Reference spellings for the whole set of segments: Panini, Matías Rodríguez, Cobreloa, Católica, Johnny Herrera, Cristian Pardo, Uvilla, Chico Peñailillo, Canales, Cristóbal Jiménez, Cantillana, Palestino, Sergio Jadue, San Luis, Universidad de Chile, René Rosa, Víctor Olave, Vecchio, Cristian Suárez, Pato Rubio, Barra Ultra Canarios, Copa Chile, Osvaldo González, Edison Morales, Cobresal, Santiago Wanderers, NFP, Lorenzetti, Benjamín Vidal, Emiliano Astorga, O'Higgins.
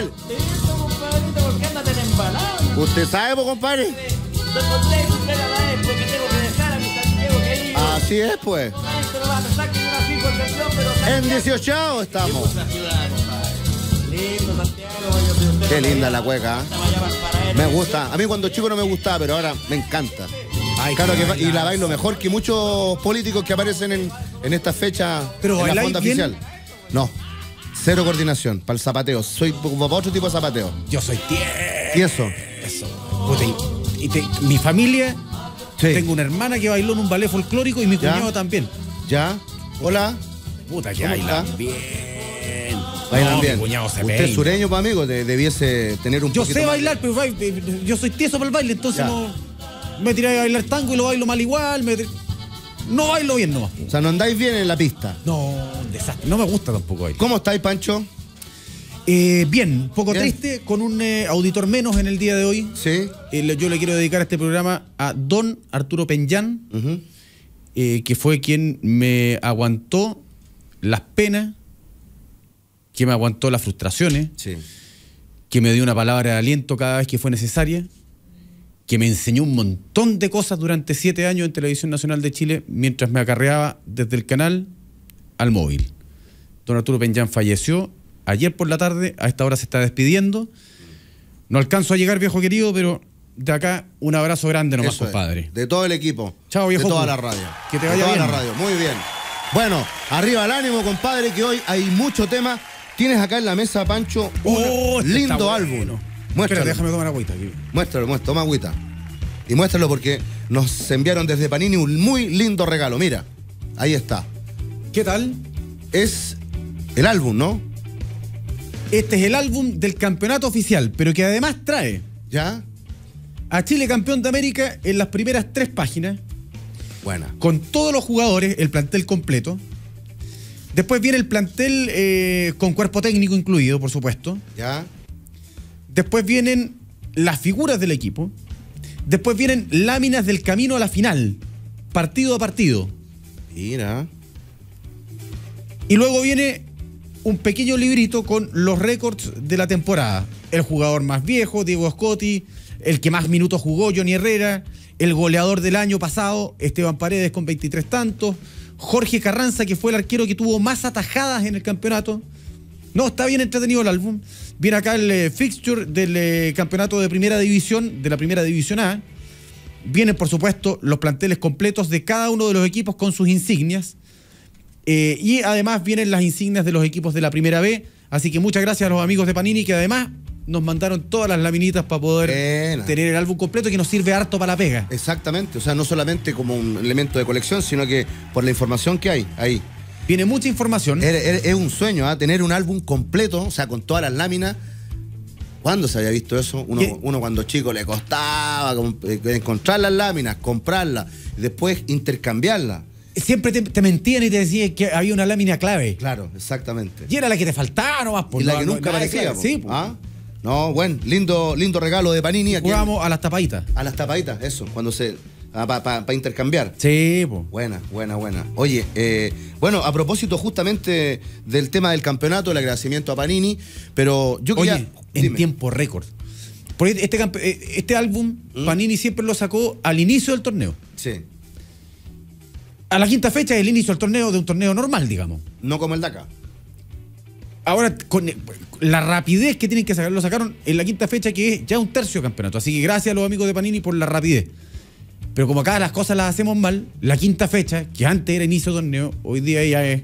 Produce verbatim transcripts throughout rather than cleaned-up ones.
él. ¿Usted sabe, po, compadre? Así es, pues. En dieciocho estamos. Qué linda la cueca, ¿eh? Me gusta. A mí cuando chico no me gustaba, pero ahora me encanta. Ay, claro que bailas. Y la bailo mejor que muchos políticos que aparecen en, en esta fecha pero en la fonda bien oficial. No, cero coordinación para el zapateo. Soy para otro tipo de zapateo. Yo soy tieso. Tieso. Eso. Puta, y, y te, mi familia, sí. Tengo una hermana que bailó en un ballet folclórico y mi cuñado ¿Ya? también. ¿Ya? Hola. Puta, que bailan está? bien. Bailan no, bien. Mi cuñado se Usted es sureño, pues, amigo, de, debiese tener un yo poquito. Yo sé bailar, pero yo soy tieso para el baile, entonces ya. no... Me tiré a bailar tango y lo bailo mal igual. Me tiré... No bailo bien nomás. O sea, no andáis bien en la pista. No, un desastre. No me gusta tampoco bailar. ¿Cómo estáis, Pancho? Eh, bien, un poco bien. Triste, con un eh, auditor menos en el día de hoy. Sí. Eh, yo le quiero dedicar este programa a don Arturo Peñán, uh-huh. eh, que fue quien me aguantó las penas, que me aguantó las frustraciones, sí. que me dio una palabra de aliento cada vez que fue necesaria, que me enseñó un montón de cosas durante siete años en Televisión Nacional de Chile mientras me acarreaba desde el canal al móvil. Don Arturo Peñán falleció ayer por la tarde, a esta hora se está despidiendo. No alcanzo a llegar, viejo querido, pero de acá un abrazo grande nomás, Eso compadre. Es. De todo el equipo. Chao, viejo. De toda la radio. Que te vaya bien. De toda la radio, muy bien. Bueno, arriba el ánimo, compadre, que hoy hay mucho tema. Tienes acá en la mesa, Pancho, oh, un lindo bueno. álbum. Muéstralo. Espera, déjame tomar agüita aquí. Muéstralo, muéstralo, toma agüita. Y muéstralo porque nos enviaron desde Panini un muy lindo regalo. Mira, ahí está. ¿Qué tal? Es el álbum, ¿no? Este es el álbum del campeonato oficial, pero que además trae... ¿Ya? A Chile campeón de América en las primeras tres páginas. Buena. Con todos los jugadores, el plantel completo. Después viene el plantel eh, con cuerpo técnico incluido, por supuesto. ¿Ya? Después vienen las figuras del equipo. Después vienen láminas del camino a la final, partido a partido. Mira. Y luego viene un pequeño librito con los récords de la temporada. El jugador más viejo, Diego Scotti. El que más minutos jugó, Johnny Herrera. El goleador del año pasado, Esteban Paredes, con veintitrés tantos. Jorge Carranza, que fue el arquero que tuvo más atajadas en el campeonato. No, está bien entretenido el álbum. Viene acá el eh, fixture del eh, campeonato de primera división, de la primera división A. Vienen, por supuesto, los planteles completos de cada uno de los equipos con sus insignias. Eh, y además vienen las insignias de los equipos de la primera B. Así que muchas gracias a los amigos de Panini que además nos mandaron todas las laminitas para poder Pena. tener el álbum completo, que nos sirve harto para la pega. Exactamente, o sea, no solamente como un elemento de colección, sino que por la información que hay ahí. Viene mucha información. Es, es, es un sueño, ¿eh? Tener un álbum completo, o sea, con todas las láminas. ¿Cuándo se había visto eso? Uno, uno cuando chico le costaba encontrar las láminas, comprarlas, después intercambiarlas. Siempre te, te mentían y te decían que había una lámina clave. Claro, exactamente. Y era la que te faltaba nomás. Por y la no, que nunca aparecía. Sí, pues. ¿Ah? No, bueno, lindo, lindo regalo de Panini. Jugamos a las tapaditas. A las tapaditas, eso, cuando se... Ah, para pa, pa intercambiar. Sí, po. Buena, buena, buena. Oye, eh, bueno, a propósito justamente del tema del campeonato, el agradecimiento a Panini, pero yo quería... Oye, en dime. tiempo récord. Porque este, este álbum, ¿Mm? Panini siempre lo sacó al inicio del torneo. Sí. A la quinta fecha es el inicio del torneo, de un torneo normal, digamos. No como el de acá. Ahora, con la rapidez que tienen que sacar, lo sacaron en la quinta fecha, que es ya un tercio de campeonato. Así que gracias a los amigos de Panini por la rapidez. Pero como acá las cosas las hacemos mal, la quinta fecha, que antes era inicio de torneo, hoy día ya es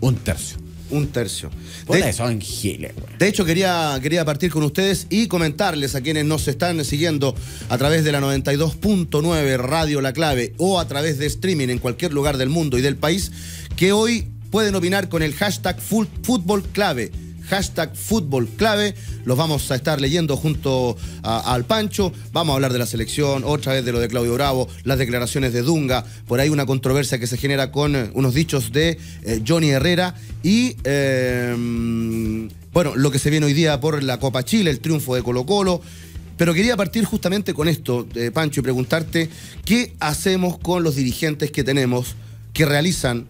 un tercio. Un tercio. Por eso, Ángeles. De hecho, quería, quería partir con ustedes y comentarles a quienes nos están siguiendo a través de la noventa y dos punto nueve Radio La Clave o a través de streaming en cualquier lugar del mundo y del país, que hoy pueden opinar con el hashtag Fútbol Clave. Hashtag Fútbol Clave. Los vamos a estar leyendo junto a, al Pancho. Vamos a hablar de la selección, otra vez de lo de Claudio Bravo, las declaraciones de Dunga, por ahí una controversia que se genera con unos dichos de eh, Johnny Herrera y... Eh, bueno, lo que se viene hoy día por la Copa Chile, el triunfo de Colo Colo. Pero quería partir justamente con esto, eh, Pancho, y preguntarte qué hacemos con los dirigentes que tenemos, que realizan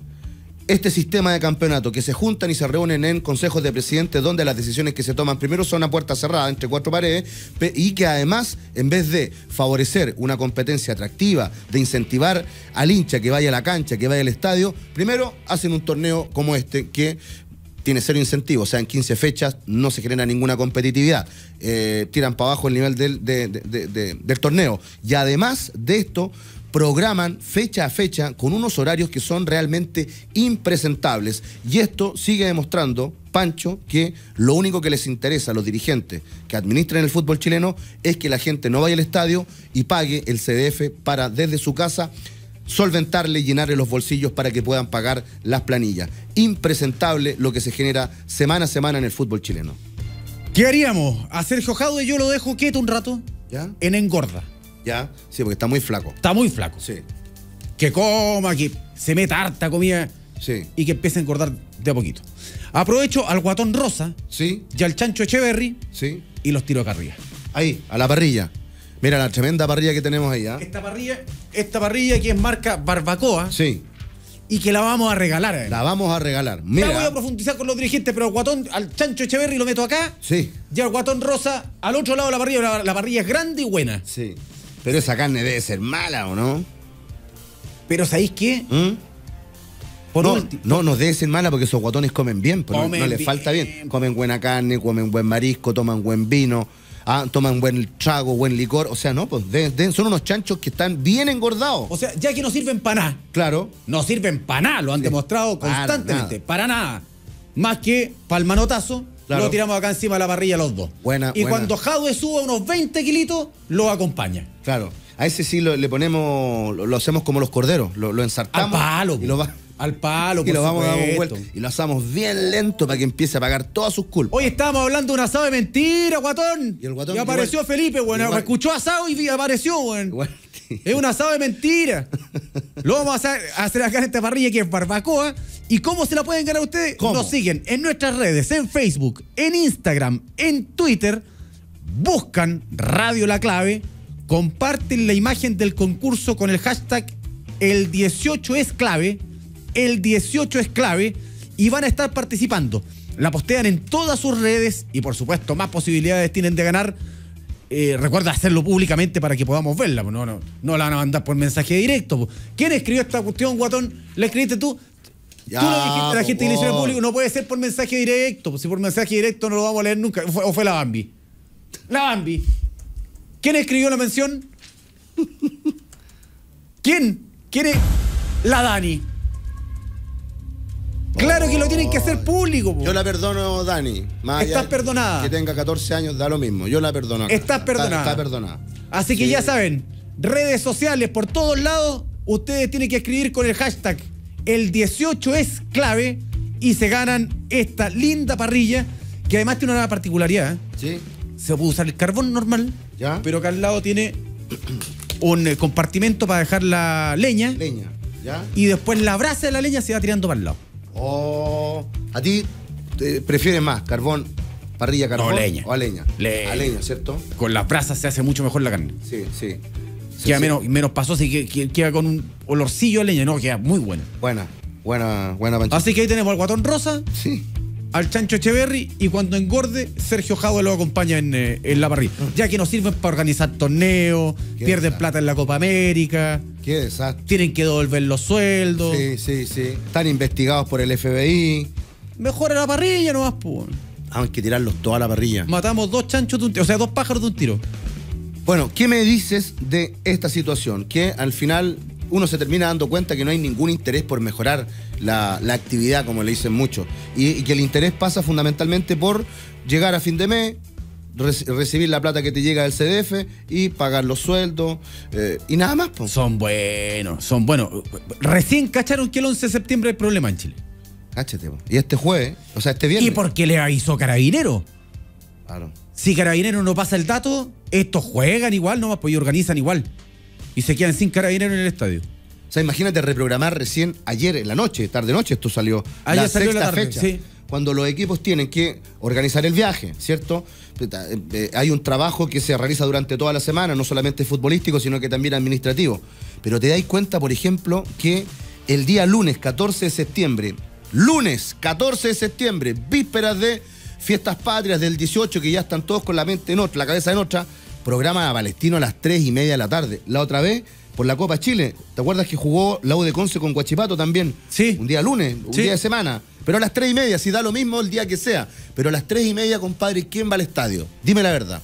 este sistema de campeonato, que se juntan y se reúnen en consejos de presidentes, donde las decisiones que se toman primero son a puerta cerrada, entre cuatro paredes, y que además, en vez de favorecer una competencia atractiva, de incentivar al hincha que vaya a la cancha, que vaya al estadio, primero hacen un torneo como este, que tiene cero incentivo, o sea, en quince fechas no se genera ninguna competitividad, eh, tiran para abajo el nivel del, de, de, de, de, del torneo, y además de esto programan fecha a fecha con unos horarios que son realmente impresentables. Y esto sigue demostrando, Pancho, que lo único que les interesa a los dirigentes que administran el fútbol chileno es que la gente no vaya al estadio y pague el C D F para desde su casa solventarle, llenarle los bolsillos para que puedan pagar las planillas. Impresentable lo que se genera semana a semana en el fútbol chileno. ¿Qué haríamos? A Sergio Jadue yo lo dejo quieto un rato. ¿Ya? En engorda. ¿Ya? Sí, porque está muy flaco. Está muy flaco. Sí. Que coma, que se meta harta comida. Sí. Y que empiece a engordar de a poquito. Aprovecho al Guatón Rosa. Sí. Y al Chancho Echeverri. Sí. Y los tiro acá arriba. Ahí, a la parrilla. Mira la tremenda parrilla que tenemos ahí, ¿eh? Esta parrilla, esta parrilla que es marca Barbacoa. Sí. Y que la vamos a regalar. ¿Eh? La vamos a regalar. Mira. Ya voy a profundizar con los dirigentes, pero al Guatón, al Chancho Echeverri lo meto acá. Sí. Y al Guatón Rosa, al otro lado de la parrilla. La, la parrilla es grande y buena. Sí. Pero esa carne debe ser mala, ¿o no? Pero ¿sabéis qué? ¿Mm? Por no, último. No, nos debe ser mala porque esos guatones comen bien, pero comen no, no les bien. Falta bien. Comen buena carne, comen buen marisco, toman buen vino, ah, toman buen trago, buen licor. O sea, no, pues de, de, son unos chanchos que están bien engordados. O sea, ya que no sirven para nada. Claro. No sirven para nada, lo han sí. demostrado constantemente. Para nada. Para nada. Más que para el manotazo. Claro. Lo tiramos acá encima de la parrilla los dos. Buena, y buena. Cuando Jadue suba unos veinte kilitos, lo acompaña. Claro. A ese sí lo, le ponemos, lo, lo hacemos como los corderos. Lo, lo ensartamos. Al palo. Y lo va, al palo, por y lo vamos a dar vuelta. Y lo hacemos bien lento para que empiece a pagar todas sus culpas. Hoy estábamos hablando de un asado de mentira, guatón. Y, el guatón y apareció igual, Felipe, bueno. Igual. Escuchó asado y apareció, bueno. Igual. Es un asado de mentira. Lo vamos a hacer, a hacer acá en esta parrilla que es barbacoa. ¿Y cómo se la pueden ganar ustedes? ¿Cómo? Nos siguen en nuestras redes, en Facebook, en Instagram, en Twitter. Buscan Radio La Clave. Comparten la imagen del concurso con el hashtag el dieciocho es clave. el dieciocho es clave. Y van a estar participando. La postean en todas sus redes. Y por supuesto, más posibilidades tienen de ganar. Eh, recuerda hacerlo públicamente para que podamos verla. No, no, no la van a mandar por mensaje directo. ¿Quién escribió esta cuestión, guatón? ¿La escribiste tú? Ya, tú lo dijiste a la gente que le hicieron al público. No puede ser por mensaje directo. Si por mensaje directo no lo vamos a leer nunca. O fue, o fue la Bambi. La Bambi. ¿Quién escribió la mención? ¿Quién? ¿Quién es? La Dani. Claro que lo tienen que hacer público. Po. Yo la perdono, Dani. Más Estás perdonada. Que tenga catorce años, da lo mismo. Yo la perdono. Acá. Estás perdonada. Está, está perdonada. Así que sí. Ya saben, redes sociales por todos lados, ustedes tienen que escribir con el hashtag el dieciocho es clave y se ganan esta linda parrilla que además tiene una particularidad. ¿Eh? Sí. Se puede usar el carbón normal, ¿ya? Pero acá al lado tiene un compartimento para dejar la leña. Leña, ¿ya? Y después la brasa de la leña se va tirando para el lado. O oh, a ti te prefieres más carbón, parrilla carbón no, leña. O a leña. leña. A leña, ¿cierto? Con las brasas se hace mucho mejor la carne. Sí, sí. sí queda sí. menos, menos pasosa y queda, queda con un olorcillo a leña. No, queda muy buena. Buena, buena, buena panchita. Así que ahí tenemos al Guatón Rosa, sí. al Chancho Echeverri y cuando engorde, Sergio Jadue lo acompaña en, en la parrilla. Mm. Ya que nos sirven para organizar torneos, pierden desastre. plata en la Copa América. Qué desastre. Tienen que devolver los sueldos. Sí, sí, sí. Están investigados por el F B I. Mejora la parrilla nomás, pues. Ah, hay que tirarlos toda la parrilla. Matamos dos chanchos de un tiro, o sea, dos pájaros de un tiro. Bueno, ¿qué me dices de esta situación? Que al final uno se termina dando cuenta que no hay ningún interés por mejorar la, la actividad, como le dicen muchos, y, y que el interés pasa fundamentalmente por llegar a fin de mes, re, recibir la plata que te llega del C D F y pagar los sueldos eh, y nada más. Po. Son buenos, son buenos. Recién cacharon que el once de septiembre hay problema en Chile. Cáchate, po. Y este jueves, o sea, este viernes. ¿Y por qué le avisó Carabinero? Claro. Si Carabinero no pasa el dato, estos juegan igual nomás, pues y organizan igual. Y se quedan sin Carabineros en el estadio. O sea, imagínate reprogramar recién ayer en la noche, tarde-noche, esto salió. Ayer la salió sexta la tarde, fecha. Sí. Cuando los equipos tienen que organizar el viaje, ¿cierto? Hay un trabajo que se realiza durante toda la semana, no solamente futbolístico, sino que también administrativo. Pero te dais cuenta, por ejemplo, que el día lunes catorce de septiembre. Lunes catorce de septiembre, vísperas de Fiestas Patrias del dieciocho, que ya están todos con la mente en otra, la cabeza en otra. Programa a Palestino a las tres y media de la tarde. La otra vez, por la Copa Chile. ¿Te acuerdas que jugó la U de Conce con Huachipato también? Sí. Un día lunes, un sí. día de semana. Pero a las tres y media, si da lo mismo el día que sea. Pero a las tres y media, compadre, ¿quién va al estadio? Dime la verdad.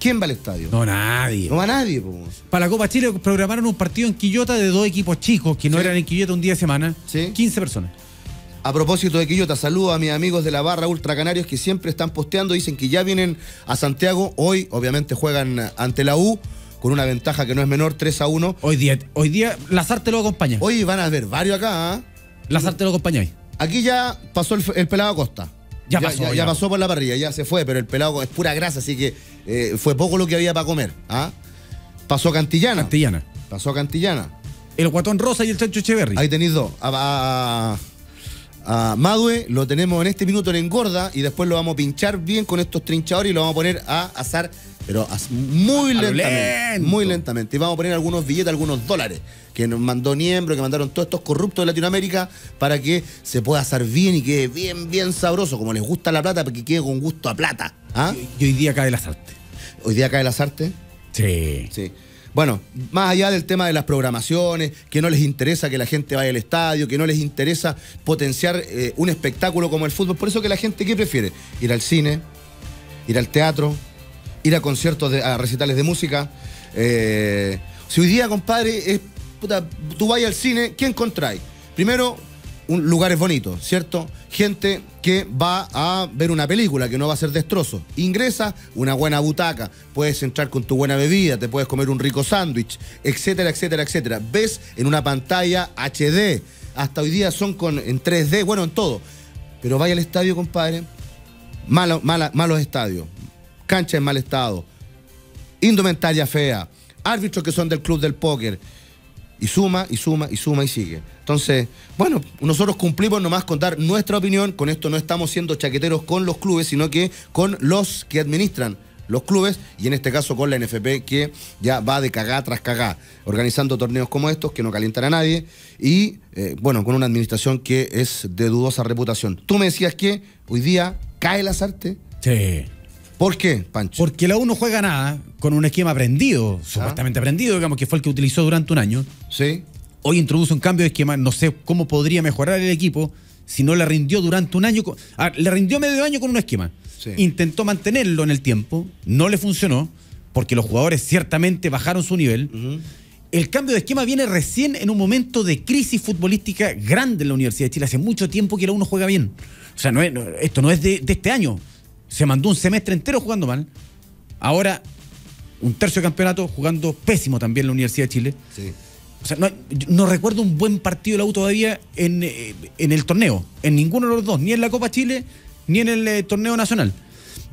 ¿Quién va al estadio? No, nadie. No va nadie. Po. Para la Copa Chile programaron un partido en Quillota de dos equipos chicos que no sí. eran en Quillota un día de semana. Sí. quince personas. A propósito de Quillota, saludo a mis amigos de la barra Ultra Canarios que siempre están posteando, dicen que ya vienen a Santiago. Hoy, obviamente, juegan ante la U con una ventaja que no es menor, tres a uno. Hoy día, hoy día Lasarte lo acompaña. Hoy van a ver varios acá. ¿eh? Lasarte lo acompaña. Aquí ya pasó el, el pelado Costa. Ya, ya pasó. Ya, ya, ya pasó por la parrilla, ya se fue, pero el pelado es pura grasa, así que eh, fue poco lo que había para comer. ¿eh? Pasó Cantillana. Cantillana. Pasó Cantillana. El Guatón Rosa y el Chancho Echeverri. Ahí tenéis dos. A, a, a... a Madue lo tenemos en este minuto en engorda y después lo vamos a pinchar bien con estos trinchadores y lo vamos a poner a asar, pero muy a lentamente, muy lentamente. Y vamos a poner algunos billetes, algunos dólares que nos mandó Niembro, que mandaron todos estos corruptos de Latinoamérica para que se pueda asar bien y quede bien, bien sabroso, como les gusta la plata, para que quede con gusto a plata. ¿Ah? Y hoy día cae Lasarte. ¿Hoy día cae Lasarte? Sí. Sí. Bueno, más allá del tema de las programaciones, que no les interesa que la gente vaya al estadio, que no les interesa potenciar eh, un espectáculo como el fútbol. Por eso que la gente, ¿qué prefiere? Ir al cine, ir al teatro, ir a conciertos, de, a recitales de música. Eh, si hoy día, compadre, es, puta, tú vayas al cine, ¿qué encontráis? Primero, un, lugares bonitos, ¿cierto? Gente que va a ver una película, que no va a ser destrozo. Ingresa una buena butaca, puedes entrar con tu buena bebida, te puedes comer un rico sándwich, etcétera, etcétera, etcétera. Ves en una pantalla H D, hasta hoy día son con, en tres D, bueno, en todo. Pero vaya al estadio, compadre, malo, mala, malos estadios, cancha en mal estado, indumentaria fea, árbitros que son del club del póker. Y suma, y suma, y suma, y sigue. Entonces, bueno, nosotros cumplimos nomás con dar nuestra opinión. Con esto no estamos siendo chaqueteros con los clubes, sino que con los que administran los clubes, y en este caso con la N F P, que ya va de cagá tras cagá, organizando torneos como estos, que no calientan a nadie, y, eh, bueno, con una administración que es de dudosa reputación. Tú me decías que hoy día cae Lasarte. Sí. ¿Por qué, Pancho? Porque la U no juega nada con un esquema aprendido, ah. supuestamente aprendido, digamos, que fue el que utilizó durante un año. Sí. Hoy introduce un cambio de esquema, no sé cómo podría mejorar el equipo si no le rindió durante un año. Con... Ah, le rindió medio año con un esquema. Sí. Intentó mantenerlo en el tiempo, no le funcionó, porque los jugadores ciertamente bajaron su nivel. Uh-huh. El cambio de esquema viene recién en un momento de crisis futbolística grande en la Universidad de Chile. Hace mucho tiempo que la U no juega bien. O sea, no es, no, esto no es de, de este año. Se mandó un semestre entero jugando mal. Ahora, un tercio de campeonato jugando pésimo también en la Universidad de Chile. Sí. O sea, no, no recuerdo un buen partido de la U todavía en, en el torneo. En ninguno de los dos. Ni en la Copa Chile, ni en el eh, torneo nacional.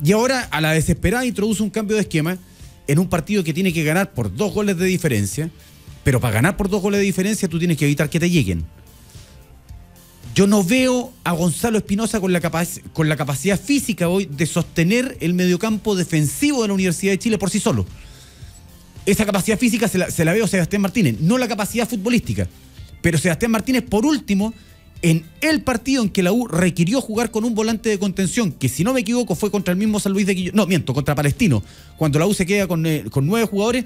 Y ahora, a la desesperada, introduce un cambio de esquema en un partido que tiene que ganar por dos goles de diferencia. Pero para ganar por dos goles de diferencia, tú tienes que evitar que te lleguen. Yo no veo a Gonzalo Espinosa con la, capac con la capacidad física hoy de sostener el mediocampo defensivo de la Universidad de Chile por sí solo. Esa capacidad física se la, se la veo a Sebastián Martínez, no la capacidad futbolística. Pero Sebastián Martínez, por último, en el partido en que la U requirió jugar con un volante de contención, que si no me equivoco fue contra el mismo San Luis de Quillota, no, miento, contra Palestino, cuando la U se queda con, eh, con nueve jugadores,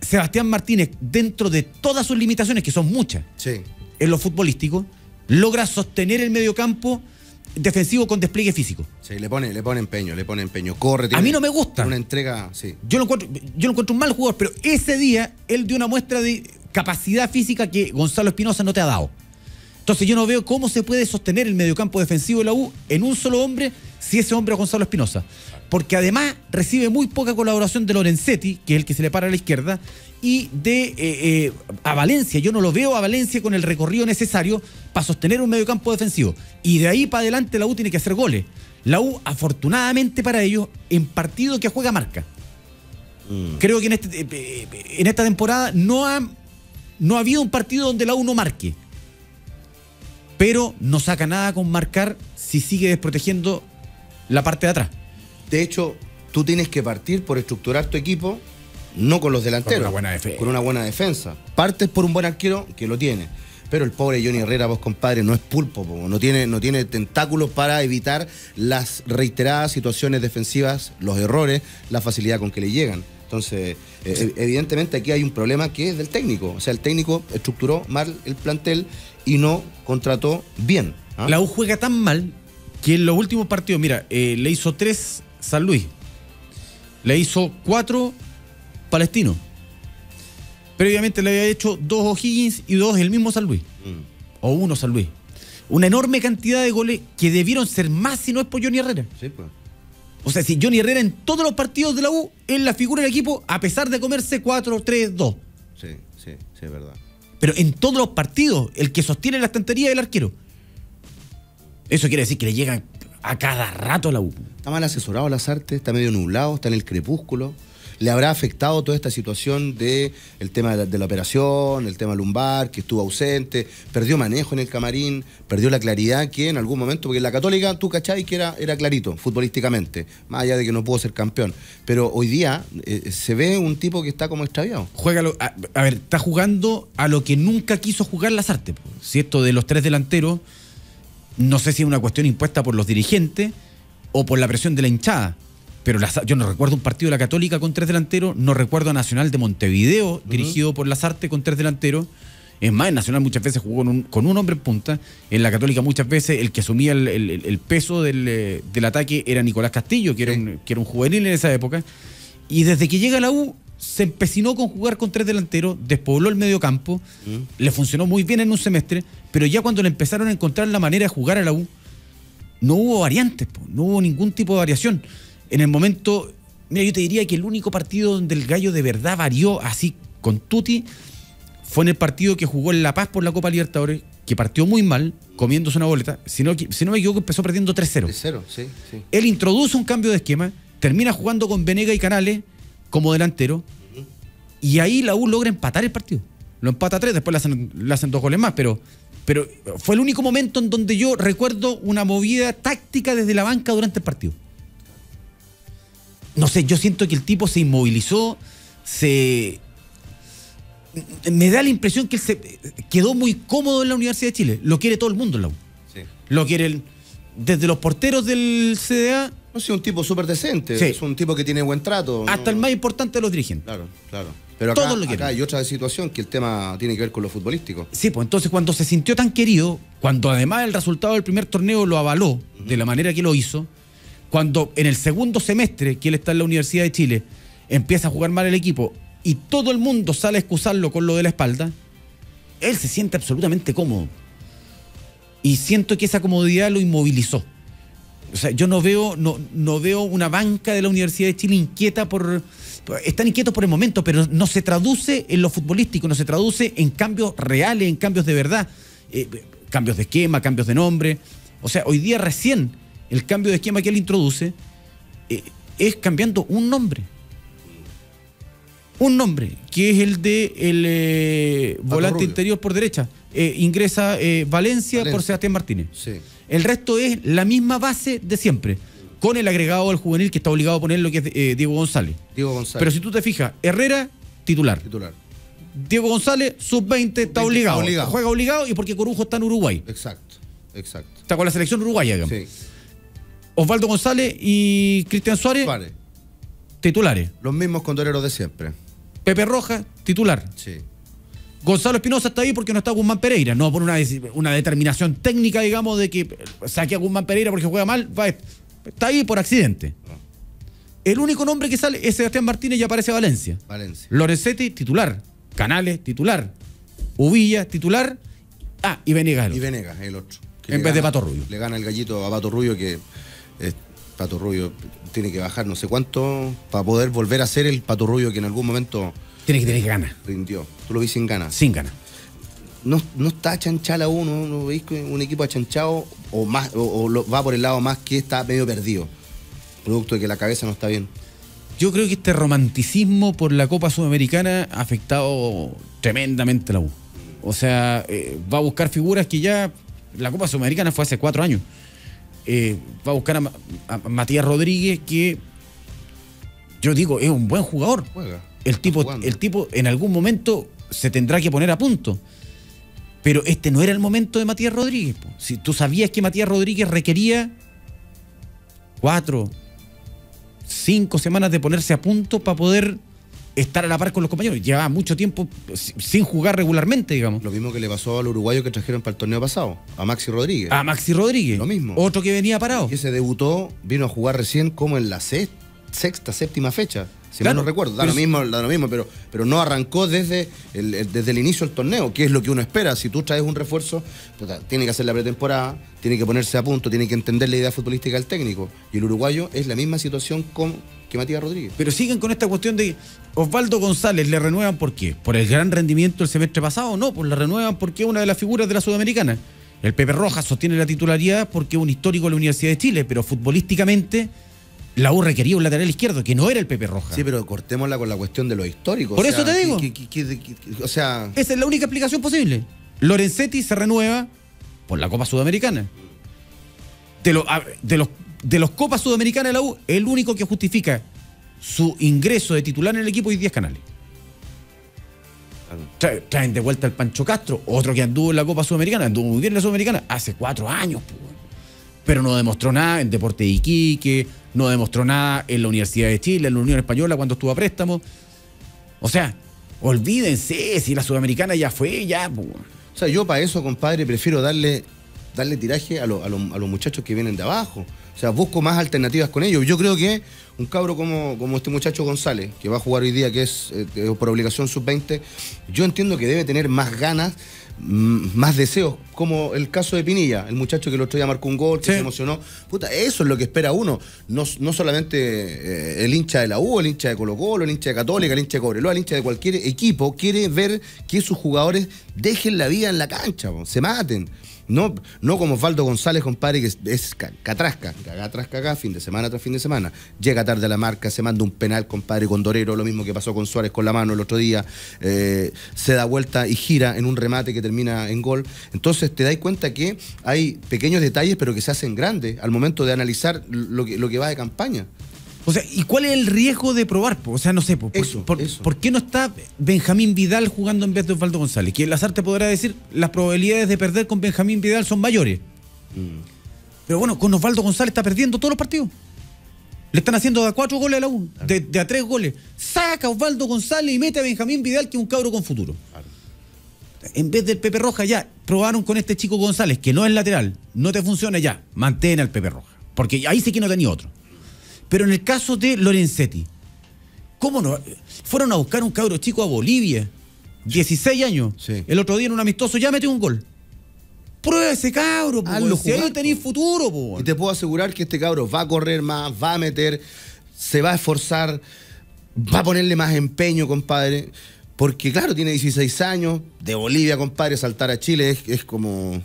Sebastián Martínez, dentro de todas sus limitaciones, que son muchas, sí. en lo futbolístico, logra sostener el mediocampo defensivo con despliegue físico. Sí, le pone, le pone empeño, le pone empeño. Corre, tiene, a mí no me gusta. Una entrega, sí. Yo lo encuentro, yo lo encuentro un mal jugador, pero ese día él dio una muestra de capacidad física que Gonzalo Espinosa no te ha dado. Entonces yo no veo cómo se puede sostener el mediocampo defensivo de la U en un solo hombre si ese hombre es Gonzalo Espinosa. Porque además recibe muy poca colaboración de Lorenzetti, que es el que se le para a la izquierda, y de eh, eh, a Valencia. Yo no lo veo a Valencia con el recorrido necesario para sostener un mediocampo defensivo. Y de ahí para adelante la U tiene que hacer goles. La U, afortunadamente para ellos, en partido que juega marca. Mm. Creo que en, este, en esta temporada no ha, no ha habido un partido donde la U no marque. Pero no saca nada con marcar si sigue desprotegiendo la parte de atrás. De hecho, tú tienes que partir por estructurar tu equipo, no con los delanteros, con una buena, def con una buena defensa. Partes por un buen arquero que lo tiene. pero el pobre Johnny Herrera, vos compadre, no es pulpo, po, no tiene, no tiene tentáculos para evitar las reiteradas situaciones defensivas, los errores, la facilidad con que le llegan. Entonces, eh, evidentemente aquí hay un problema que es del técnico. O sea, el técnico estructuró mal el plantel y no contrató bien. ¿Ah? La U juega tan mal que en los últimos partidos, mira, eh, le hizo tres San Luis, le hizo cuatro Palestino. Previamente le había hecho dos O'Higgins y dos el mismo San Luis. Mm. O uno San Luis. Una enorme cantidad de goles que debieron ser más si no es por Johnny Herrera. Sí, pues. O sea, si Johnny Herrera en todos los partidos de la U es la figura del equipo, a pesar de comerse cuatro, tres, dos. Sí, sí, sí, es verdad. Pero en todos los partidos, el que sostiene la estantería es el arquero. Eso quiere decir que le llegan a cada rato a la U. Está mal asesorado Lasarte, está medio nublado, está en el crepúsculo. ¿Le habrá afectado toda esta situación de el tema de la, de la operación, el tema lumbar, que estuvo ausente, perdió manejo en el camarín, perdió la claridad que en algún momento, porque en la Católica, tú cachai que era, era clarito futbolísticamente, más allá de que no pudo ser campeón, pero hoy día eh, se ve un tipo que está como extraviado? Juega lo, a, a ver, está jugando a lo que nunca quiso jugar Lasarte, si esto de los tres delanteros, no sé si es una cuestión impuesta por los dirigentes o por la presión de la hinchada. Pero la, yo no recuerdo un partido de la Católica con tres delanteros, no recuerdo a Nacional de Montevideo, uh-huh, dirigido por Lasarte con tres delanteros. Es más, en Nacional muchas veces jugó con un, con un hombre en punta. En la Católica muchas veces el que asumía el, el, el peso del, del ataque era Nicolás Castillo, que era, sí, un, que era un juvenil en esa época. Y desde que llega a la U, se empecinó con jugar con tres delanteros, despobló el medio campo, uh-huh, le funcionó muy bien en un semestre, pero ya cuando le empezaron a encontrar la manera de jugar a la U, no hubo variantes, po, no hubo ningún tipo de variación. En el momento, mira, yo te diría que el único partido donde el gallo de verdad varió así con tutti fue en el partido que jugó en La Paz por la Copa Libertadores, que partió muy mal, comiéndose una boleta. Si no, si no me equivoco, empezó perdiendo tres cero. tres cero, sí, sí. Él introduce un cambio de esquema, termina jugando con Venegas y Canales como delantero, uh-huh, y ahí la U logra empatar el partido. Lo empata a tres, después le hacen, le hacen dos goles más, pero, pero fue el único momento en donde yo recuerdo una movida táctica desde la banca durante el partido. No sé, yo siento que el tipo se inmovilizó, se... Me da la impresión que él se quedó muy cómodo en la Universidad de Chile. Lo quiere todo el mundo en la U. Sí. Lo quiere el... desde los porteros del C D A... No sé, un tipo súper decente, sí, es un tipo que tiene buen trato. Hasta, ¿no?, el más importante de los dirigentes. Claro, claro. Pero acá, acá hay otra situación que el tema tiene que ver con lo futbolístico. Sí, pues entonces cuando se sintió tan querido, cuando además el resultado del primer torneo lo avaló, uh-huh, de la manera que lo hizo... Cuando en el segundo semestre que él está en la Universidad de Chile empieza a jugar mal el equipo y todo el mundo sale a excusarlo con lo de la espalda, él se siente absolutamente cómodo. Y siento que esa comodidad lo inmovilizó. O sea, yo no veo, no, no veo una banca de la Universidad de Chile inquieta por... Están inquietos por el momento, pero no se traduce en lo futbolístico, no se traduce en cambios reales, en cambios de verdad. Eh, cambios de esquema, cambios de nombre. O sea, hoy día recién... El cambio de esquema que él introduce eh, es cambiando un nombre. Un nombre, que es el de el eh, volante Rubio, interior por derecha. Eh, ingresa eh, Valencia, Valencia por Sebastián Martínez. Sí. El resto es la misma base de siempre, con el agregado al juvenil que está obligado a poner lo que es eh, Diego González. Diego González. Pero si tú te fijas, Herrera, titular. Titular. Diego González, sub veinte, está obligado. obligado. Juega obligado y porque Corujo está en Uruguay. Exacto, exacto. Está con la selección uruguaya, digamos. Sí. Osvaldo González y Cristian Suárez, Suárez, titulares. Los mismos condoleros de siempre. Pepe Rojas, titular. Sí. Gonzalo Espinosa está ahí porque no está Guzmán Pereira. No por una, una determinación técnica, digamos, de que saque a Guzmán Pereira porque juega mal. Va, está ahí por accidente. No. El único nombre que sale es Sebastián Martínez y aparece Valencia. Valencia. Lorenzetti, titular. Canales, titular. Uvilla, titular. Ah, y Venegas el otro. Y Venegas el otro. En vez gana, de Pato Rubio. Le gana el gallito a Pato Rubio que... Eh, Pato Rubio tiene que bajar no sé cuánto para poder volver a ser el Pato Rubio que en algún momento tiene que tener ganas. Rindió. Tú lo ves sin ganas. Sin ganas. No, no está chanchala uno, no veis un equipo achanchado o más o, o lo, va por el lado más que está medio perdido. Producto de que la cabeza no está bien. Yo creo que este romanticismo por la Copa Sudamericana ha afectado tremendamente a la U. O sea, eh, va a buscar figuras que ya. La Copa Sudamericana fue hace cuatro años. Eh, va a buscar a, a Matías Rodríguez, que yo digo es un buen jugador. Juega, el, tipo, el tipo en algún momento se tendrá que poner a punto, Pero este no era el momento de Matías Rodríguez. Si tú sabías que Matías Rodríguez requería cuatro, cinco semanas de ponerse a punto para poder estar a la par con los compañeros. Llevaba mucho tiempo sin jugar regularmente, digamos. Lo mismo que le pasó al uruguayo que trajeron para el torneo pasado, a Maxi Rodríguez. A Maxi Rodríguez. Lo mismo. Otro que venía parado. Que se debutó, vino a jugar recién como en la sexta, séptima fecha. Si claro, no recuerdo, da lo mismo, da lo mismo, pero, pero no arrancó desde el, el, desde el inicio del torneo, que es lo que uno espera. Si tú traes un refuerzo, pues, tiene que hacer la pretemporada, tiene que ponerse a punto, tiene que entender la idea futbolística del técnico. Y el uruguayo es la misma situación con, que Matías Rodríguez. Pero siguen con esta cuestión de Osvaldo González, ¿le renuevan por qué? ¿Por el gran rendimiento el semestre pasado? No, pues le renuevan porque es una de las figuras de la Sudamericana. El Pepe Rojas sostiene la titularidad porque es un histórico de la Universidad de Chile, pero futbolísticamente la U requería un lateral izquierdo, que no era el Pepe Rojas. Sí, pero cortémosla con la cuestión de los históricos. Por o eso sea, te digo. Que, que, que, que, que, o sea... Esa es la única explicación posible. Lorenzetti se renueva por la Copa Sudamericana. De, lo, de los de los Copas Sudamericanas de la U, el único que justifica su ingreso de titular en el equipo y diez Canales. Tra, traen de vuelta al Pancho Castro, otro que anduvo en la Copa Sudamericana, anduvo muy bien en la Sudamericana hace cuatro años, pues. Pero no demostró nada en Deportes de Iquique, no demostró nada en la Universidad de Chile, en la Unión Española cuando estuvo a préstamo. O sea, olvídense, si la Sudamericana ya fue, ya... Pú. O sea, yo para eso, compadre, prefiero darle, darle tiraje a, lo, a, lo, a los muchachos que vienen de abajo. O sea, busco más alternativas con ellos. Yo creo que un cabro como, como este muchacho González, que va a jugar hoy día, que es eh, por obligación sub veinte, yo entiendo que debe tener más ganas, más deseos, como el caso de Pinilla, el muchacho que el otro día marcó un gol, que sí, se emocionó. Puta, eso es lo que espera uno, no, no solamente eh, el hincha de la U, el hincha de Colo Colo, el hincha de Católica, el hincha de Cobreloa, el hincha de cualquier equipo quiere ver que sus jugadores dejen la vida en la cancha, po, se maten. No, no como Osvaldo González, compadre, que es, es catrasca, cagá tras cagá, fin de semana tras fin de semana. Llega tarde a la marca, se manda un penal, compadre, con Dorero, lo mismo que pasó con Suárez con la mano el otro día. Eh, se da vuelta y gira en un remate que termina en gol. Entonces te das cuenta que hay pequeños detalles, pero que se hacen grandes al momento de analizar lo que, lo que va de campaña. O sea, ¿y cuál es el riesgo de probar? O sea, no sé, por, eso, por, eso. ¿por qué no está Benjamín Vidal jugando en vez de Osvaldo González? Que Lasarte podrá decir, las probabilidades de perder con Benjamín Vidal son mayores. Mm. Pero bueno, con Osvaldo González está perdiendo todos los partidos. Le están haciendo de a cuatro goles a la U, claro, de, de a tres goles. Saca a Osvaldo González y mete a Benjamín Vidal, que es un cabro con futuro. Claro. En vez del Pepe Roja, ya, probaron con este chico González, que no es lateral, no te funciona, ya, mantén al Pepe Roja. Porque ahí sí que no tenía otro. Pero en el caso de Lorenzetti, ¿cómo no? Fueron a buscar un cabro chico a Bolivia, dieciséis años. Sí. El otro día en un amistoso ya metió un gol. Prueba ese cabro, po, si ahí tenés futuro, po. Y te puedo asegurar que este cabro va a correr más, va a meter, se va a esforzar, va a ponerle más empeño, compadre. Porque, claro, tiene dieciséis años, de Bolivia, compadre, saltar a Chile es, es como...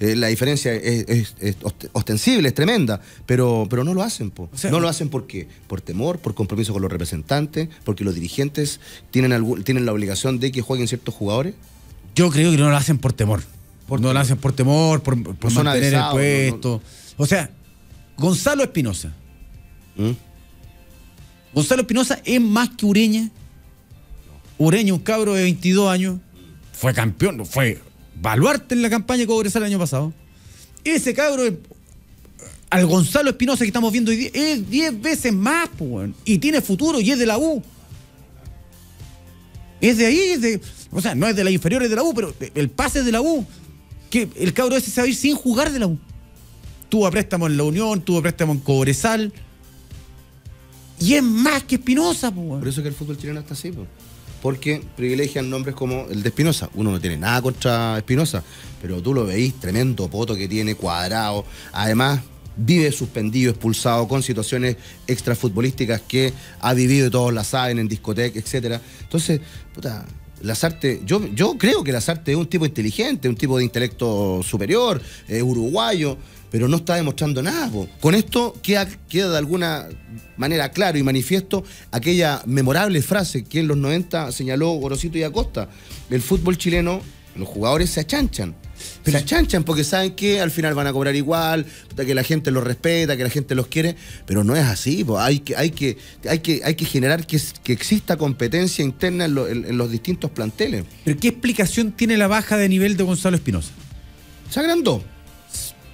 La diferencia es, es, es ostensible, es tremenda, pero, pero no lo hacen, po. O sea, no lo hacen porque por temor, por compromiso con los representantes, porque los dirigentes tienen, algún, tienen la obligación de que jueguen ciertos jugadores. Yo creo que no lo hacen por temor, por no temor. lo hacen por temor, por, por, por mantener avisado, el puesto. No, no. O sea, Gonzalo Espinosa, ¿Mm? Gonzalo Espinosa es más que Ureña. Ureña, un cabro de veintidós años, fue campeón, fue baluarte en la campaña de Cobresal el año pasado. Ese cabro, al Gonzalo Espinosa que estamos viendo hoy día, es diez veces más, pues, y tiene futuro y es de la U. Es de ahí, es de, o sea, no es de las inferiores de la U, pero el pase es de la U. Que el cabro ese se va a ir sin jugar de la U. Tuvo préstamo en la Unión, tuvo préstamo en Cobresal. Y es más que Espinosa, pues. Por eso es que el fútbol chileno está así, pues. Porque privilegian nombres como el de Espinosa. Uno no tiene nada contra Espinosa, pero tú lo veís, tremendo poto que tiene, cuadrado. Además, vive suspendido, expulsado, con situaciones extrafutbolísticas que ha vivido y todos la saben, en discoteca, etcétera. Entonces, puta, Lasarte, yo, yo creo que Lasarte es un tipo inteligente, un tipo de intelecto superior, es uruguayo, pero no está demostrando nada, po. Con esto queda, queda de alguna manera claro y manifiesto aquella memorable frase que en los noventa señaló Gorosito y Acosta. El fútbol chileno, los jugadores se achanchan. pero se chanchan porque saben que al final van a cobrar igual, que la gente los respeta, que la gente los quiere, pero no es así, po. Hay que, hay que, hay que, hay que generar que, que exista competencia interna en, lo, en, en los distintos planteles. ¿Pero qué explicación tiene la baja de nivel de Gonzalo Espinosa? Se agrandó.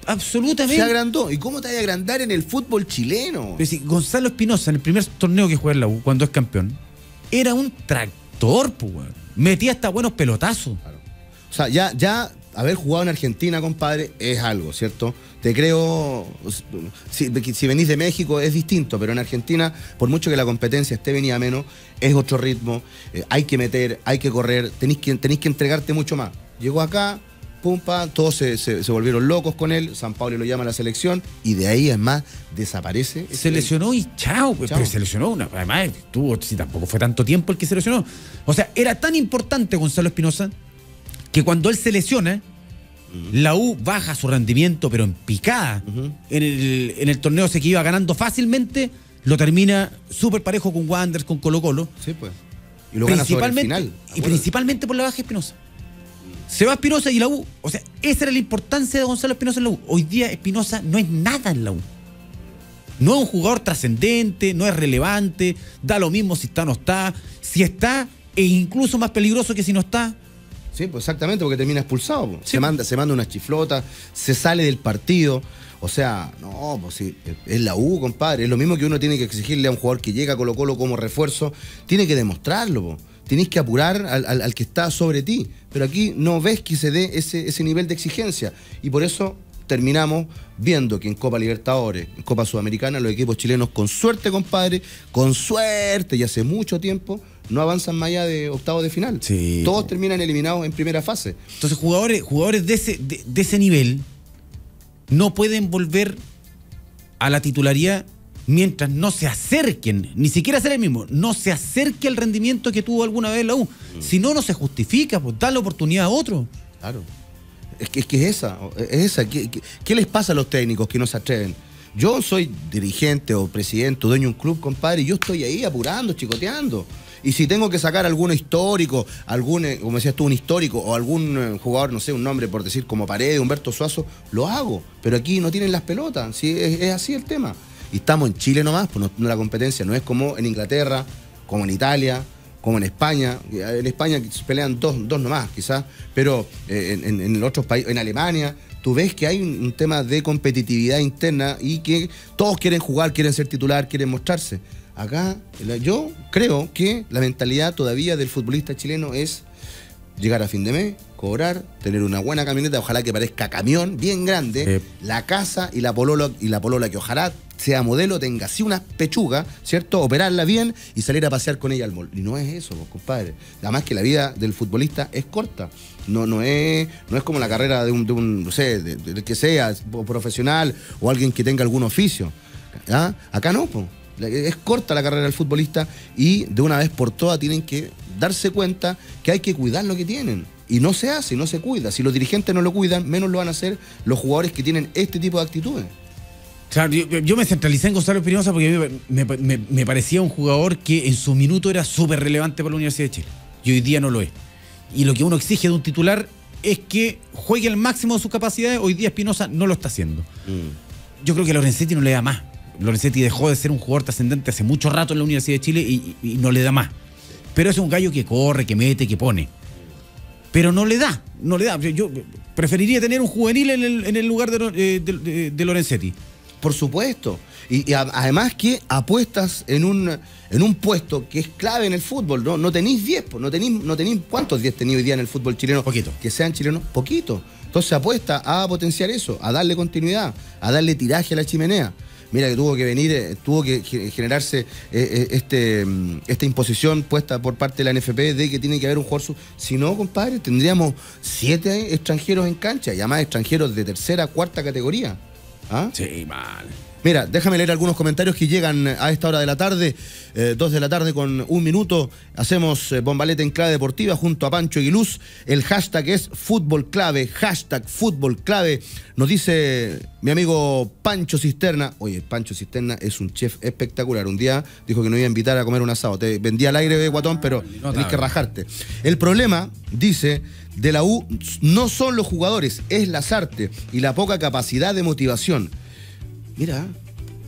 Absolutamente. Se agrandó. ¿Y cómo te vas a agrandar en el fútbol chileno? Pero si Gonzalo Espinosa, en el primer torneo que juega en la U, cuando es campeón, era un tractor, pues, metía hasta buenos pelotazos. Claro. O sea, ya, ya haber jugado en Argentina, compadre, es algo, ¿cierto? Te creo, si, si venís de México es distinto, pero en Argentina, por mucho que la competencia esté venida menos, es otro ritmo, eh, hay que meter, hay que correr, tenés que, tenés que entregarte mucho más. Llegó acá, pumpa, todos se, se, se volvieron locos con él, San Pablo lo llama a la selección, y de ahí, además, desaparece. Se lesionó y chao, chao. Pero se lesionó una, además, tuvo, si tampoco fue tanto tiempo el que se lesionó. O sea, era tan importante Gonzalo Espinosa, que cuando él se lesiona, uh-huh, la U baja su rendimiento, pero en picada. Uh-huh. En el, en el torneo se que iba ganando fácilmente, lo termina súper parejo con Wanderers, con Colo Colo. Sí, pues. Y lo gana sobre el final. Y principalmente por la baja de Espinosa. Se va Espinosa y la U. O sea, esa era la importancia de Gonzalo Espinosa en la U. Hoy día Espinosa no es nada en la U. No es un jugador trascendente, no es relevante, da lo mismo si está o no está. Si está, es incluso más peligroso que si no está. Sí, pues exactamente, porque termina expulsado, pues. Sí. Se manda, se manda unas chiflotas, se sale del partido. O sea, no, pues sí, es la U, compadre. Es lo mismo que uno tiene que exigirle a un jugador que llega a Colo Colo como refuerzo. Tiene que demostrarlo, pues. Tienes que apurar al, al, al que está sobre ti. Pero aquí no ves que se dé ese, ese nivel de exigencia. Y por eso terminamos viendo que en Copa Libertadores, en Copa Sudamericana, los equipos chilenos, con suerte, compadre, con suerte, y hace mucho tiempo, no avanzan más allá de octavos de final. Sí. Todos terminan eliminados en primera fase. Entonces, jugadores, jugadores de, ese, de, de ese nivel no pueden volver a la titularidad mientras no se acerquen, ni siquiera ser el mismo, no se acerque al rendimiento que tuvo alguna vez la U. Mm. Si no, no se justifica, pues, dar la oportunidad a otro. Claro. Es que es, que es esa, es esa. ¿Qué, qué, qué les pasa a los técnicos que no se atreven? Yo soy dirigente o presidente o dueño de un club, compadre, y yo estoy ahí apurando, chicoteando. Y si tengo que sacar alguno histórico, algún, como decías tú, un histórico, o algún jugador, no sé, un nombre por decir, como Paredes, Humberto Suazo, lo hago. Pero aquí no tienen las pelotas, ¿sí? Es, es así el tema. Y estamos en Chile nomás, pues no, la competencia no es como en Inglaterra, como en Italia, como en España. En España pelean dos, dos nomás, quizás, pero en, en, en otros países, en Alemania, tú ves que hay un, un tema de competitividad interna y que todos quieren jugar, quieren ser titular, quieren mostrarse. Acá, yo creo que la mentalidad todavía del futbolista chileno es llegar a fin de mes, cobrar, tener una buena camioneta, ojalá que parezca camión, bien grande, eh. la casa y la polola, y la polola que ojalá sea modelo, tenga así unas pechugas, ¿cierto? Operarla bien y salir a pasear con ella al mall. Y no es eso, pues, compadre. Además que la vida del futbolista es corta. No, no, es, no es como la carrera de un, de un no sé, de, de, de que sea, o profesional, o alguien que tenga algún oficio. ¿Ah? Acá no, pues. Es corta la carrera del futbolista y de una vez por todas tienen que darse cuenta que hay que cuidar lo que tienen. Y no se hace, no se cuida. Si los dirigentes no lo cuidan, menos lo van a hacer los jugadores que tienen este tipo de actitudes. Claro, yo, yo me centralicé en Gonzalo Espinosa porque me, me, me, me parecía un jugador que en su minuto era súper relevante para la Universidad de Chile. Y hoy día no lo es. Y lo que uno exige de un titular es que juegue al máximo de sus capacidades. Hoy día Espinosa no lo está haciendo. Mm. Yo creo que Lorenzetti no le da más. Lorenzetti dejó de ser un jugador trascendente hace mucho rato en la Universidad de Chile y, y no le da más. Pero es un gallo que corre, que mete, que pone. Pero no le da, no le da. Yo preferiría tener un juvenil en el, en el lugar de, de, de, de Lorenzetti. Por supuesto. Y, y a, además que apuestas en un, en un puesto que es clave en el fútbol, ¿no? No tenéis diez, no tenéis, no tenéis, ¿cuántos diez tenéis hoy día en el fútbol chileno? Poquito. Que sean chilenos, poquito. Entonces apuesta a potenciar eso, a darle continuidad, a darle tiraje a la chimenea. Mira que tuvo que venir, eh, tuvo que generarse eh, eh, este, esta imposición puesta por parte de la N F P de que tiene que haber un jugador. Si no, compadre, tendríamos siete extranjeros en cancha, y además extranjeros de tercera, cuarta categoría. ¿Ah? Sí, mal. Mira, déjame leer algunos comentarios que llegan a esta hora de la tarde, eh, dos de la tarde con un minuto. Hacemos eh, Bombalete en Clave Deportiva junto a Pancho Aguiluz. El hashtag es Fútbol Clave, hashtag Fútbol Clave. Nos dice mi amigo Pancho Cisterna. Oye, Pancho Cisterna es un chef espectacular. Un día dijo que no iba a invitar a comer un asado. Te vendía al aire, Guatón, pero no, tenés que rajarte. El problema, dice, de la U no son los jugadores, es Lasarte y la poca capacidad de motivación. Mira,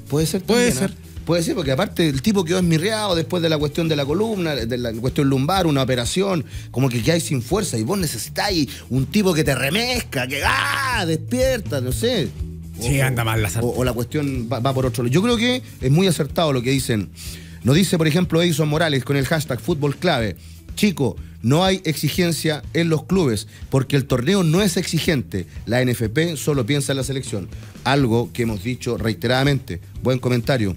puede ser también, Puede ser. ¿eh? Puede ser, porque aparte el tipo quedó esmirreado después de la cuestión de la columna, de la cuestión lumbar, una operación, como que quedáis sin fuerza y vos necesitáis un tipo que te remezca, que ¡ah! Despierta, no sé. O, sí, anda mal Lasarte. O, o la cuestión va, va por otro lado. Yo creo que es muy acertado lo que dicen. Nos dice, por ejemplo, Edison Morales con el hashtag Fútbol Clave. Chico, no hay exigencia en los clubes porque el torneo no es exigente. La N F P solo piensa en la selección. Algo que hemos dicho reiteradamente. Buen comentario.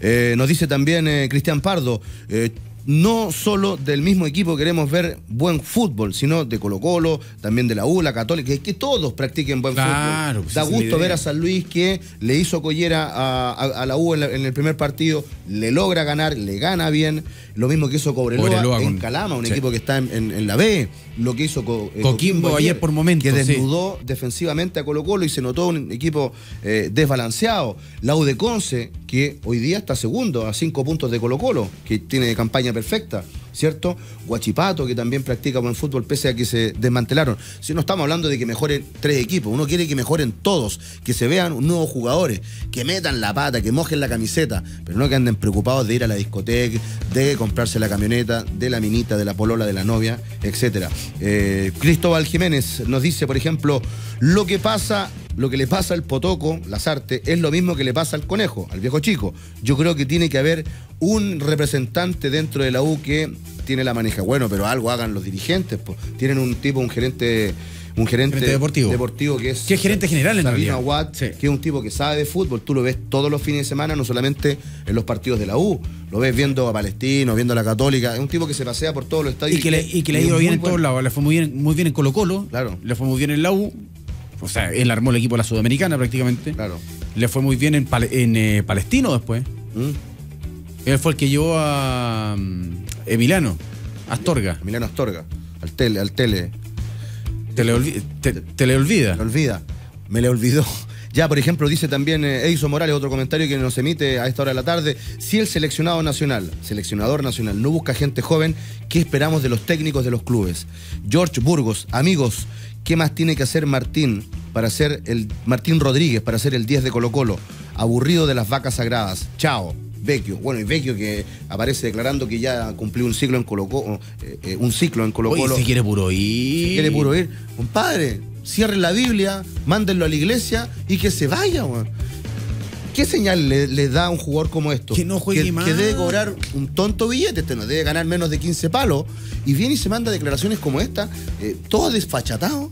Eh, nos dice también eh, Cristian Pardo, eh, no solo del mismo equipo queremos ver buen fútbol, sino de Colo Colo, también de la U, la Católica, es que todos practiquen buen claro, fútbol. Da gusto ver a San Luis que le hizo collera a, a, a la U en, la, en el primer partido, le logra ganar, le gana bien, lo mismo que hizo Cobreloa, Cobreloa en con... Calama, un sí. equipo que está en, en, en la B, lo que hizo Co, eh, Coquimbo, Coquimbo ayer, ayer por momentos, que desnudó sí. defensivamente a Colo Colo y se notó un equipo eh, desbalanceado. La U de Conce, que hoy día está segundo, a cinco puntos de Colo Colo, que tiene campaña perfecta, ¿cierto? Huachipato, que también practica buen fútbol, pese a que se desmantelaron. Si no estamos hablando de que mejoren tres equipos, uno quiere que mejoren todos, que se vean nuevos jugadores, que metan la pata, que mojen la camiseta, pero no que anden preocupados de ir a la discoteca, de comprarse la camioneta, de la minita, de la polola, de la novia, etcétera. Eh, Cristóbal Jiménez nos dice, por ejemplo, lo que pasa... Lo que le pasa al Potoco, Lasarte, es lo mismo que le pasa al Conejo, al viejo chico. Yo creo que tiene que haber un representante dentro de la U que tiene la maneja. Bueno, pero algo hagan los dirigentes. Pues. Tienen un tipo, un gerente... Un gerente, gerente deportivo. deportivo que es... Que es gerente general en realidad. Watt, sí. Que es un tipo que sabe de fútbol. Tú lo ves todos los fines de semana, no solamente en los partidos de la U. Lo ves viendo a Palestino, viendo a la Católica. Es un tipo que se pasea por todos los estadios. Y que le, y que le ha ido bien en bueno. todos lados. Le fue muy bien, muy bien en Colo Colo. Claro. Le fue muy bien en la U. O sea, él armó el equipo de la Sudamericana prácticamente. Claro. Le fue muy bien en, pal en eh, Palestino después. Mm. Él fue el que llevó a Emiliano, Astorga. Emiliano Astorga. Al tele. Al tele. Te, le olvi te, te le olvida. Te olvida. Me le olvidó. Ya, por ejemplo, dice también eh, Edison Morales, otro comentario que nos emite a esta hora de la tarde. Si el seleccionado nacional, seleccionador nacional, no busca gente joven, ¿qué esperamos de los técnicos de los clubes? George Burgos, amigos, ¿qué más tiene que hacer Martín para ser el Martín Rodríguez para ser el diez de Colo Colo? Aburrido de las vacas sagradas. Chao, Vecchio. Bueno, y Vecchio que aparece declarando que ya cumplió un ciclo en Colo Colo, eh, eh, un ciclo en Colo Colo. Oye, se quiere puro ir. Se quiere puro ir. Compadre, cierren la Biblia, mándenlo a la iglesia y que se vaya, weón. ¿Qué señal le, le da a un jugador como esto? Que no juegue que, más. Que debe cobrar un tonto billete, este no debe ganar menos de quince palos. Y viene y se manda declaraciones como esta, eh, todo desfachatado.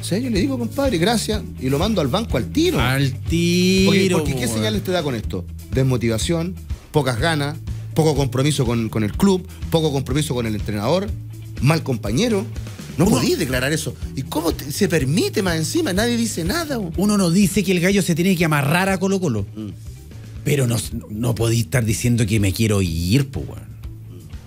O sea, yo le digo, compadre, gracias, y lo mando al banco al tiro. Al tiro. Porque, porque ¿qué señales te da con esto? Desmotivación, pocas ganas, poco compromiso con, con el club, poco compromiso con el entrenador, mal compañero. No podís declarar eso. ¿Y cómo te, se permite más encima? Nadie dice nada. Bro. Uno no dice que el gallo se tiene que amarrar a Colo Colo. Mm. Pero no, no podís estar diciendo que me quiero ir, po, weón.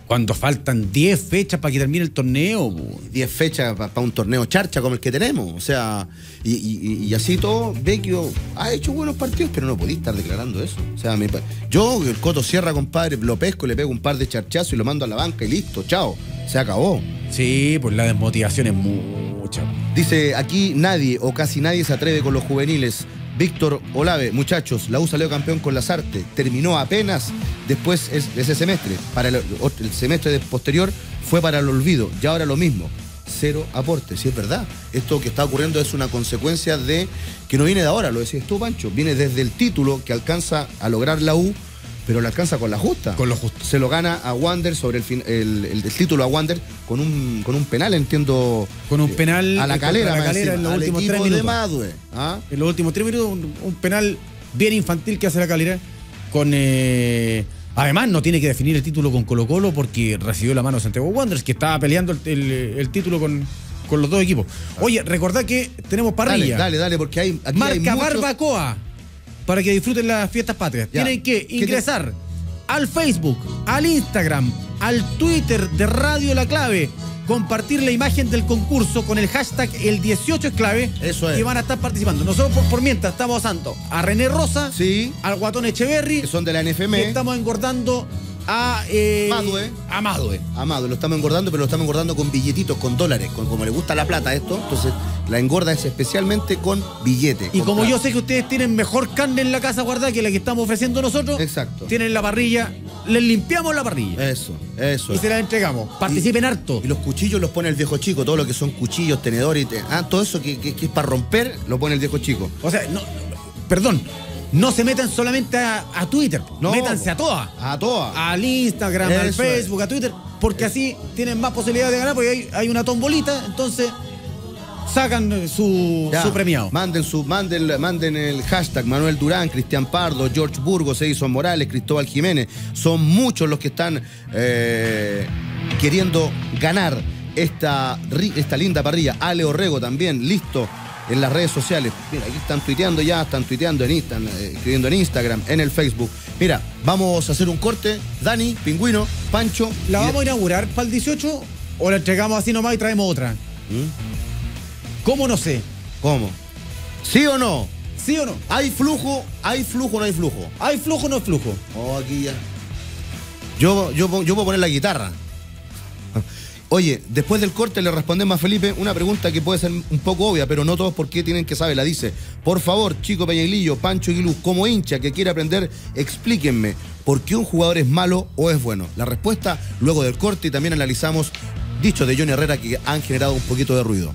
Cuando faltan diez fechas para que termine el torneo. diez fechas para pa un torneo charcha como el que tenemos. O sea, y, y, y así todo, Vecchio ha hecho buenos partidos, pero no podís estar declarando eso. O sea, me, yo, el Coto Sierra, compadre, lo pesco, le pego un par de charchazos y lo mando a la banca y listo, chao. Se acabó. Sí, pues la desmotivación es mucha. Dice, aquí nadie o casi nadie se atreve con los juveniles. Víctor Olave, muchachos, la U salió campeón con Lasarte. Terminó apenas después es, ese semestre. Para el, el semestre posterior fue para el olvido. Y ahora lo mismo. Cero aporte. Sí, es verdad. Esto que está ocurriendo es una consecuencia de... Que no viene de ahora, lo decías tú, Pancho. Viene desde el título que alcanza a lograr la U... Pero lo alcanza con la justa. Con lo justo. Se lo gana a Wander sobre el, fin, el, el, el título a Wander con un, con un penal, entiendo. Con un penal. Eh, a la Calera, la Calera en los últimos tres minutos. De Madue, ¿ah? En los últimos tres minutos, un, un penal bien infantil que hace la Calera. Con, eh, además, no tiene que definir el título con Colo Colo porque recibió la mano de Santiago Wanderers, que estaba peleando el, el, el título con, con los dos equipos. Oye, recordad que tenemos parrilla. Dale, dale, dale, porque hay. Aquí marca hay muchos... Barbacoa. para que disfruten las fiestas patrias. Ya. Tienen que ingresar al Facebook, al Instagram, al Twitter de Radio La Clave, compartir la imagen del concurso con el hashtag el dieciocho es clave. Eso es. Que van a estar participando. Nosotros por, por mientras estamos usando a René Rosa, sí, al Guatón Echeverri, que son de la N F M. Que estamos engordando a eh, Madue. A Madue. A Madue. Lo estamos engordando, pero lo estamos engordando con billetitos, con dólares, con, como le gusta la plata esto. Entonces la engorda es especialmente con billetes. Y con como plata. Yo sé que ustedes tienen mejor carne en la casa guardada que la que estamos ofreciendo nosotros. Exacto. Tienen la parrilla, les limpiamos la parrilla. Eso, eso. Y es. Se la entregamos. Participen y, harto. Y los cuchillos los pone el viejo chico, todo lo que son cuchillos, tenedores, ten... ah, todo eso que, que, que es para romper, lo pone el viejo chico. O sea, no, perdón. No se metan solamente a, a Twitter, no, métanse a todas. A todas. Al Instagram, eso al Facebook, es. A Twitter, porque es. Así tienen más posibilidades de ganar, porque hay, hay una tombolita, entonces sacan su, ya, su premiado. Manden su, manden, manden el hashtag Manuel Durán, Cristian Pardo, George Burgos, Edison Morales, Cristóbal Jiménez. Son muchos los que están eh, queriendo ganar esta, esta linda parrilla. Ale Orrego también, listo. En las redes sociales, mira, aquí están tuiteando ya, están tuiteando en Instagram, escribiendo en Instagram, en el Facebook. Mira, vamos a hacer un corte, Dani, Pingüino, Pancho. ¿La vamos a inaugurar para el dieciocho o la entregamos así nomás y traemos otra? ¿Mm? ¿Cómo no sé? ¿Cómo? ¿Sí o no? ¿Sí o no? ¿Hay flujo? ¿Hay flujo o no hay flujo? ¿Hay flujo o no hay flujo? Oh, aquí ya. Yo, yo, yo puedo poner la guitarra. Oye, después del corte le respondemos a Felipe una pregunta que puede ser un poco obvia, pero no todos por qué tienen que saberla. Dice, por favor, Chico Peñaglillo, Pancho Guiluz, como hincha que quiere aprender, explíquenme, ¿por qué un jugador es malo o es bueno? La respuesta luego del corte, y también analizamos dichos de Johnny Herrera que han generado un poquito de ruido.